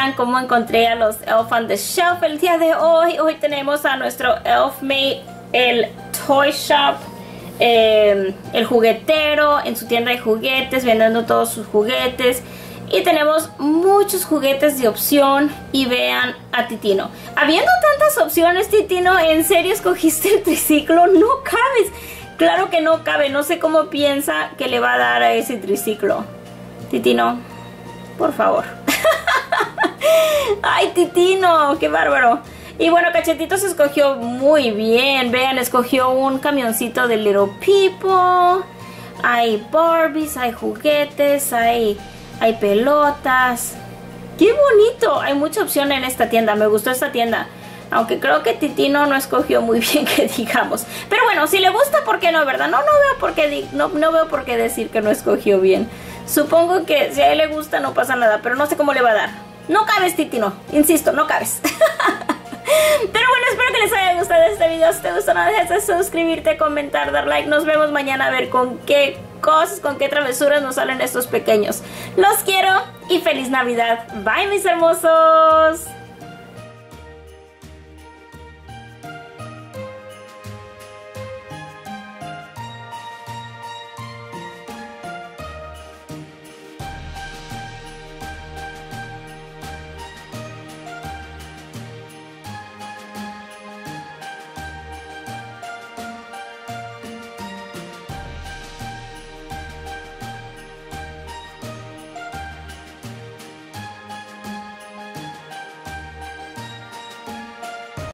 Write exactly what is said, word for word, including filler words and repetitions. vean cómo encontré a los Elf on the Shelf el día de hoy. Hoy tenemos a nuestro Elf Mate, el Toy Shop, eh, el juguetero, en su tienda de juguetes, vendiendo todos sus juguetes. Y tenemos muchos juguetes de opción. Y vean a Titino. Habiendo tantas opciones, Titino, ¿en serio escogiste el triciclo? No cabes. Claro que no cabe. No sé cómo piensa que le va a dar a ese triciclo. Titino, por favor. ¡Ay, Titino! ¡Qué bárbaro! Y bueno, Cachetitos escogió muy bien. Vean, escogió un camioncito de Little People. Hay Barbies, hay juguetes, hay... hay pelotas. ¡Qué bonito! Hay mucha opción en esta tienda. Me gustó esta tienda. Aunque creo que Titino no escogió muy bien, que digamos. Pero bueno, si le gusta, ¿por qué no? ¿Verdad? No, no veo por qué, no, no veo por qué decir que no escogió bien. Supongo que si a él le gusta no pasa nada. Pero no sé cómo le va a dar. No cabes, Titino. Insisto, no cabes. Pero bueno, espero que les haya gustado este video. Si te gustó, no dejes de suscribirte, comentar, dar like. Nos vemos mañana a ver con qué cosas, con qué travesuras nos salen estos pequeños. Los quiero y feliz Navidad. Bye, mis hermosos.